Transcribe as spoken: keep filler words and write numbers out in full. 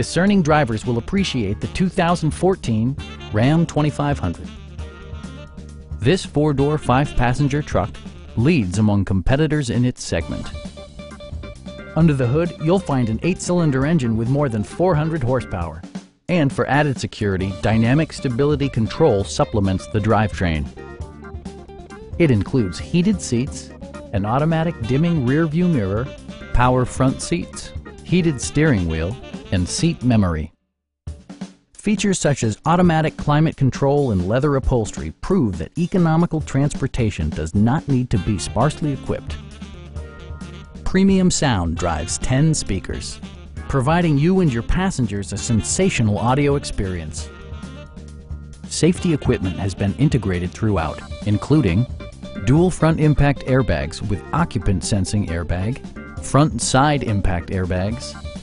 Discerning drivers will appreciate the two thousand fourteen Ram twenty-five hundred. This four-door, five-passenger truck leads among competitors in its segment. Under the hood, you'll find an eight-cylinder engine with more than four hundred horsepower. And for added security, Dynamic Stability Control supplements the drivetrain. It includes heated seats, an automatic dimming rear-view mirror, power front seats, heated steering wheel, and seat memory. Features such as automatic climate control and leather upholstery prove that economical transportation does not need to be sparsely equipped. Premium sound drives ten speakers, providing you and your passengers a sensational audio experience. Safety equipment has been integrated throughout, including dual front impact airbags with occupant sensing airbag, front and side impact airbags,